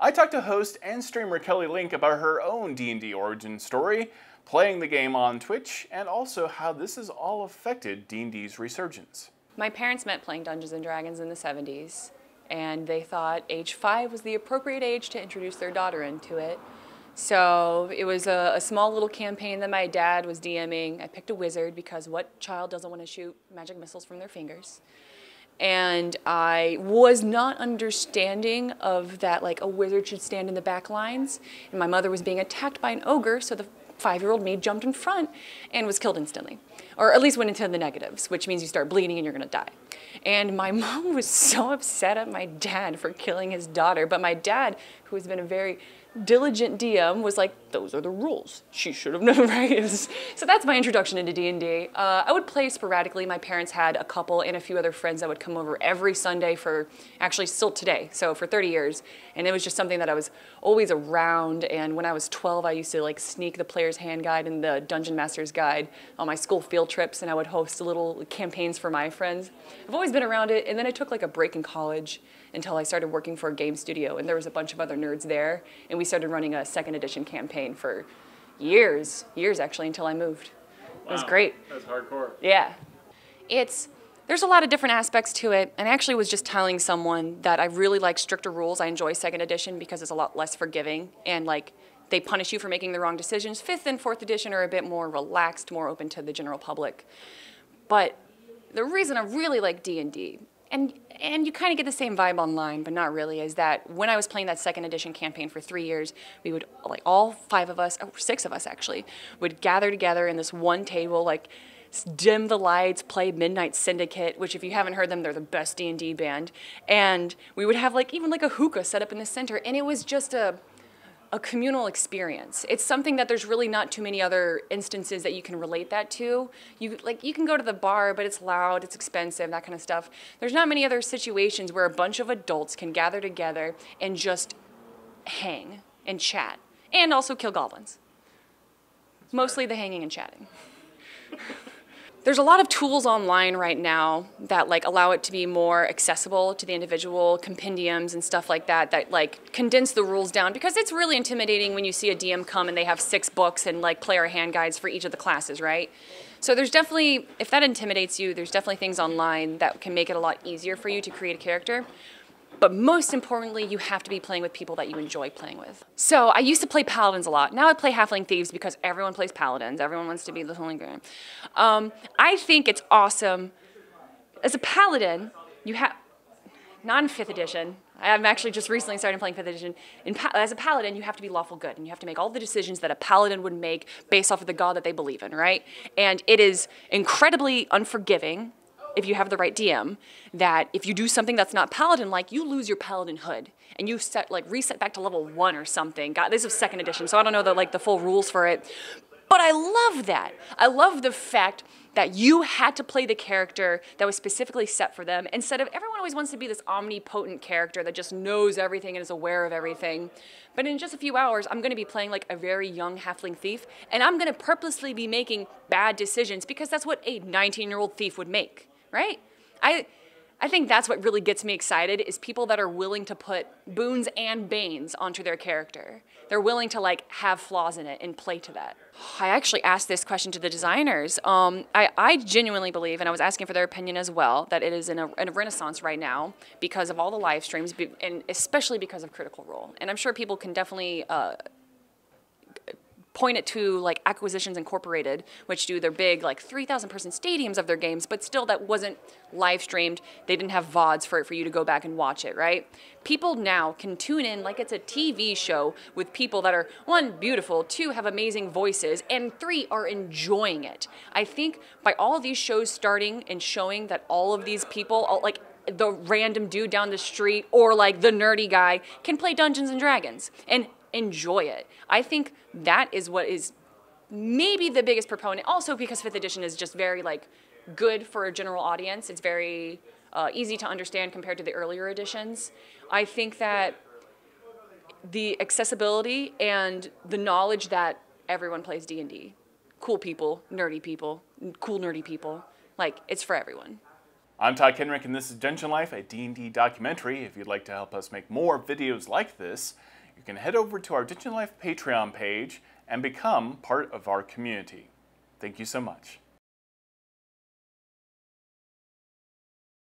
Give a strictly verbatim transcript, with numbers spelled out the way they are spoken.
I talked to host and streamer Kelly Link about her own D and D origin story, playing the game on Twitch, and also how this has all affected D and D's resurgence. My parents met playing Dungeons and Dragons in the seventies, and they thought age five was the appropriate age to introduce their daughter into it. So it was a, a small little campaign that my dad was DMing. I picked a wizard because what child doesn't want to shoot magic missiles from their fingers? And I was not understanding of that, like a wizard should stand in the back lines. And my mother was being attacked by an ogre, so the five-year-old maid jumped in front and was killed instantly. Or at least went into the negatives, which means you start bleeding and you're gonna die. And my mom was so upset at my dad for killing his daughter, but my dad, who has been a very diligent D M, was like, those are the rules. She should have known, right? So that's my introduction into D and D. Uh, I would play sporadically. My parents had a couple and a few other friends that would come over every Sunday for, actually still today, so for thirty years. And it was just something that I was always around. And when I was twelve, I used to like sneak the player's hand guide and the dungeon master's guide on my school field trips, and I would host little campaigns for my friends. I've always been around it. And then I took like a break in college until I started working for a game studio, and there was a bunch of other nerds there. And we started running a second edition campaign for years, years actually, until I moved. Wow. It was great. That's hardcore. Yeah. It's, there's a lot of different aspects to it, and I actually was just telling someone that I really like stricter rules. I enjoy second edition because it's a lot less forgiving, and like they punish you for making the wrong decisions. Fifth and fourth edition are a bit more relaxed, more open to the general public. But the reason I really like D and D, and and you kind of get the same vibe online, but not really, is that when I was playing that second edition campaign for three years, we would, like all five of us, or six of us actually, would gather together in this one table, like dim the lights, play Midnight Syndicate, which if you haven't heard them, they're the best D and D band. And we would have like even like a hookah set up in the center, and it was just a, a communal experience. It's something that there's really not too many other instances that you can relate that to. You, like, you can go to the bar, but it's loud, it's expensive, that kind of stuff. There's not many other situations where a bunch of adults can gather together and just hang and chat, and also kill goblins. Mostly the hanging and chatting. There's a lot of tools online right now that like allow it to be more accessible to the individual, compendiums and stuff like that, that like condense the rules down, because it's really intimidating when you see a D M come and they have six books and like player hand guides for each of the classes, right? So there's definitely, if that intimidates you, there's definitely things online that can make it a lot easier for you to create a character. But most importantly, you have to be playing with people that you enjoy playing with. So I used to play paladins a lot. Now I play halfling thieves because everyone plays paladins. Everyone wants to be the Holy Grail. Um, I think it's awesome. As a paladin, you have, not in fifth edition. I'm actually just recently started playing fifth edition. In pa as a paladin, you have to be lawful good, and you have to make all the decisions that a paladin would make based off of the god that they believe in, right? And it is incredibly unforgiving, if you have the right D M, that if you do something that's not paladin-like, you lose your paladin hood, and you set like reset back to level one or something. God, this is second edition, so I don't know the like the full rules for it. But I love that. I love the fact that you had to play the character that was specifically set for them, instead of everyone always wants to be this omnipotent character that just knows everything and is aware of everything. But in just a few hours, I'm gonna be playing like a very young halfling thief, and I'm gonna purposely be making bad decisions because that's what a nineteen-year-old thief would make. Right? I, I think that's what really gets me excited, is people that are willing to put boons and banes onto their character. They're willing to like have flaws in it and play to that. I actually asked this question to the designers. Um, I, I genuinely believe, and I was asking for their opinion as well, that it is in a, in a renaissance right now because of all the live streams, and especially because of Critical Role. And I'm sure people can definitely uh, point it to like Acquisitions Incorporated, which do their big like three thousand person stadiums of their games, but still that wasn't live streamed. They didn't have V O Ds for it for you to go back and watch it, right? People now can tune in like it's a T V show with people that are, one, beautiful, two, have amazing voices, and three, are enjoying it. I think by all these shows starting and showing that all of these people, all, like the random dude down the street or like the nerdy guy, can play Dungeons and Dragons and enjoy it. I think that is what is maybe the biggest proponent. Also because fifth edition is just very like good for a general audience. It's very uh, easy to understand compared to the earlier editions. I think that the accessibility and the knowledge that everyone plays D and D. Cool people, nerdy people, cool nerdy people. Like, it's for everyone. I'm Todd Kendrick, and this is Dungeon Life, a D and D documentary. If you'd like to help us make more videos like this, you can head over to our Dungeon Life Patreon page and become part of our community. Thank you so much.